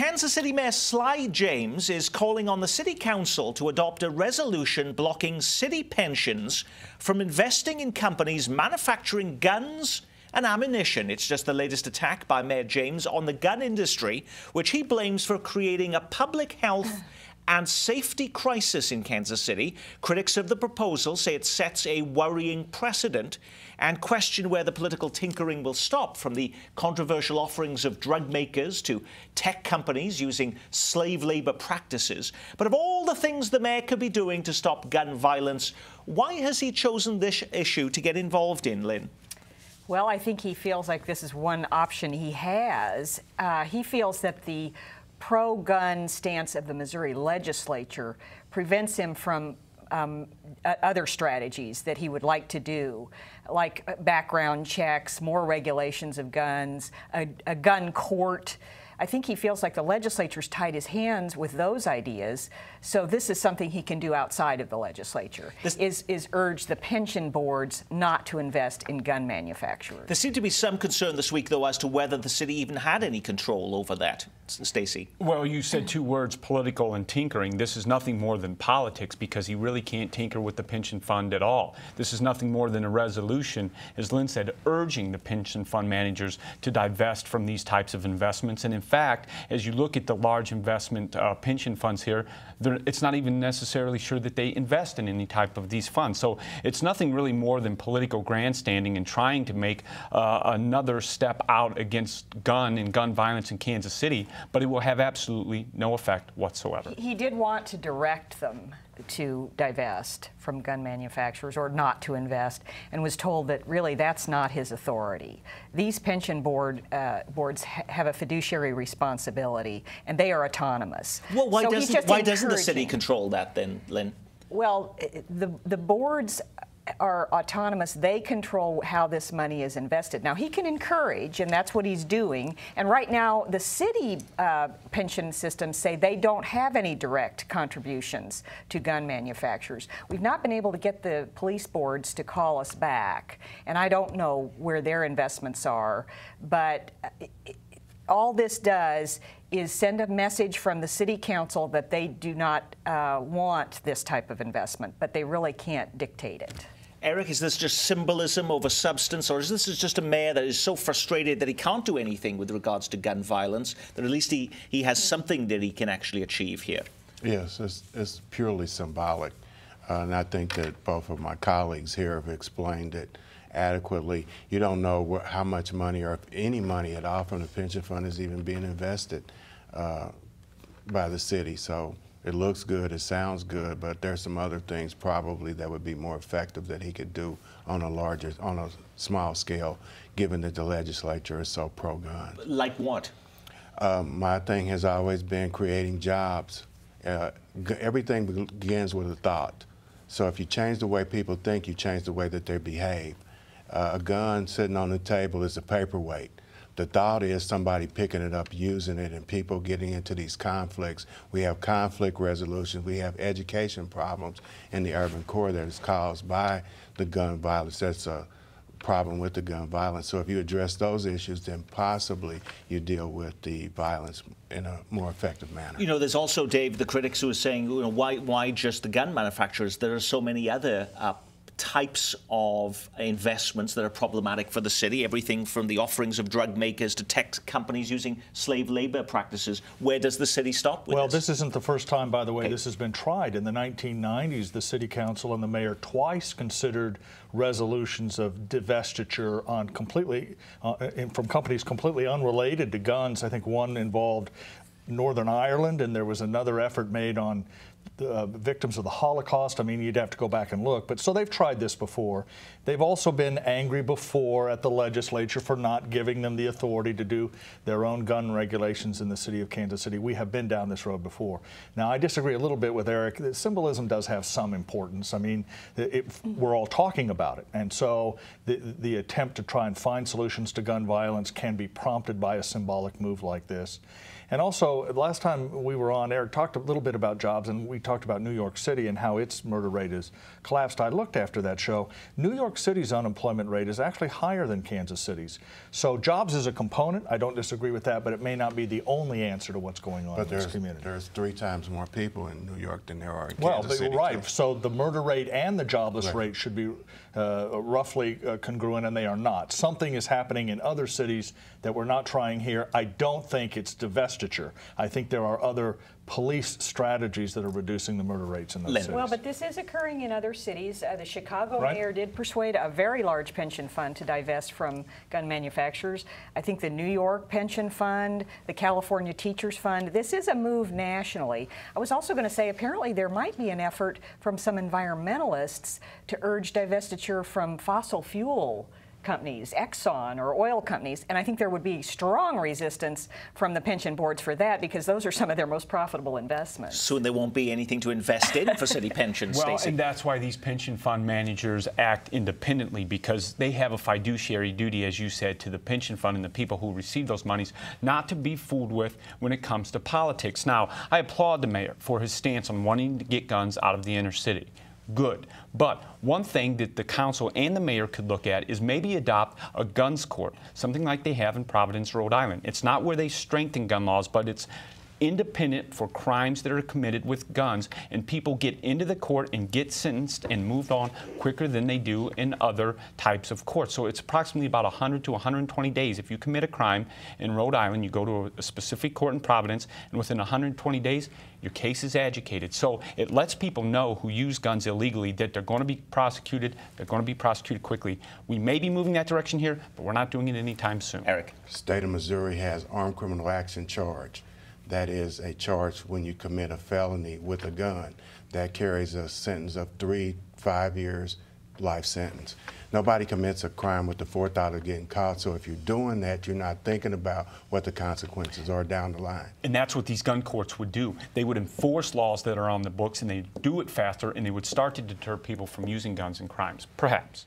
Kansas City Mayor Sly James is calling on the City Council to adopt a resolution blocking city pensions from investing in companies manufacturing guns and ammunition. It's just the latest attack by Mayor James on the gun industry, which he blames for creating a public health and safety crisis in Kansas City. Critics of the proposal say it sets a worrying precedent and question where the political tinkering will stop, from the controversial offerings of drug makers to tech companies using slave labor practices. But of all the things the mayor could be doing to stop gun violence, why has he chosen this issue to get involved in, Lynn? Well, I think he feels like this is one option he has. He feels that the pro-gun stance of the Missouri legislature prevents him from other strategies that he would like to do, like background checks, more regulations of guns, a gun court. I think he feels like the legislature's tied his hands with those ideas, so this is something he can do outside of the legislature, is urge the pension boards not to invest in gun manufacturers. There seemed to be some concern this week, though, as to whether the city even had any control over that. Stacey. Well, you said two words, political and tinkering. This is nothing more than politics, because he really can't tinker with the pension fund at all. This is nothing more than a resolution, as Lynn said, urging the pension fund managers to divest from these types of investments. And in fact, as you look at the large investment pension funds here, it's not even necessarily sure that they invest in any type of these funds. So it's nothing really more than political grandstanding and trying to make another step out against gun violence in Kansas City, but it will have absolutely no effect whatsoever. He did want to direct them to divest from gun manufacturers or not to invest, and was told that really that's not his authority. These pension boards have a fiduciary responsibility, and they are autonomous. Well, why doesn't the city control that then, Lynn? Well, the boards are autonomous. They control how this money is invested. Now, he can encourage, and that's what he's doing. And right now, the city pension systems say they don't have any direct contributions to gun manufacturers. We've not been able to get the police boards to call us back, and I don't know where their investments are, but all this does is send a message from the city council that they do not want this type of investment, but they really can't dictate it. Eric, is this just symbolism over substance, or is this just a mayor that is so frustrated that he can't do anything with regards to gun violence, that at least he has something that he can actually achieve here? Yes, it's purely symbolic, and I think that both of my colleagues here have explained it adequately. You don't know how much money, or if any money at all, from the pension fund is even being invested by the city. So it looks good, it sounds good, but there's some other things probably that would be more effective that he could do on a small scale, given that the legislature is so pro-gun. Like what? My thing has always been creating jobs. Everything begins with a thought. So if you change the way people think, you change the way that they behave. A gun sitting on the table is a paperweight. The thought is somebody picking it up, using it, and people getting into these conflicts. We have conflict resolutions. We have education problems in the urban core that is caused by the gun violence. That's a problem with the gun violence. So if you address those issues, then possibly you deal with the violence in a more effective manner. You know, there's also, Dave, the critics who are saying, you know, why just the gun manufacturers? There are so many other types of investments that are problematic for the city, everything from the offerings of drug makers to tech companies using slave labor practices. Where does the city stop with this? Well, this isn't the first time, by the way, this has been tried. In the 1990s, the city council and the mayor twice considered resolutions of divestiture on completely from companies completely unrelated to guns. I think one involved Northern Ireland, and there was another effort made on the victims of the Holocaust. I mean, you'd have to go back and look, but so they've tried this before. They've also been angry before at the legislature for not giving them the authority to do their own gun regulations in the city of Kansas City. We have been down this road before. Now, I disagree a little bit with Eric. The symbolism does have some importance. I mean, we're all talking about it, and so the attempt to try and find solutions to gun violence can be prompted by a symbolic move like this. And also, last time we were on, Eric talked a little bit about jobs, and we talked about New York City and how its murder rate has collapsed. I looked after that show. New York City's unemployment rate is actually higher than Kansas City's. So jobs is a component. I don't disagree with that, but it may not be the only answer to what's going on in this community. There's 3 times more people in New York than there are in Kansas City. Well, right. So the murder rate and the jobless rate should be roughly congruent, and they are not. Something is happening in other cities that we're not trying here. I don't think it's divestiture. I think there are other police strategies that are reducing the murder rates in those cities. Well, but this is occurring in other cities. The Chicago mayor did persuade a very large pension fund to divest from gun manufacturers. I think the New York pension fund, the California Teachers Fund, this is a move nationally. I was also going to say, apparently there might be an effort from some environmentalists to urge divestiture from fossil fuel companies, Exxon or oil companies, and I think there would be strong resistance from the pension boards for that, because those are some of their most profitable investments. Soon there won't be anything to invest in for city pensions, Stacey. Well, and that's why these pension fund managers act independently, because they have a fiduciary duty, as you said, to the pension fund and the people who receive those monies, not to be fooled with when it comes to politics. Now, I applaud the mayor for his stance on wanting to get guns out of the inner city. Good. But one thing that the council and the mayor could look at is maybe adopt a guns court, something like they have in Providence, Rhode Island. It's not where they strengthen gun laws, but it's independent for crimes that are committed with guns, and people get into the court and get sentenced and moved on quicker than they do in other types of courts. So it's approximately about 100 to 120 days. If you commit a crime in Rhode Island, you go to a specific court in Providence, and within 120 days, your case is adjudicated. So it lets people know who use guns illegally that they're going to be prosecuted. They're going to be prosecuted quickly. We may be moving that direction here, but we're not doing it anytime soon. Eric. State of Missouri has armed criminal action charge. That is a charge when you commit a felony with a gun. That carries a sentence of 3 to 5 years, life sentence. Nobody commits a crime with the forethought of getting caught, so if you're doing that, you're not thinking about what the consequences are down the line. And that's what these gun courts would do. They would enforce laws that are on the books, and they do it faster, and they would start to deter people from using guns in crimes, perhaps.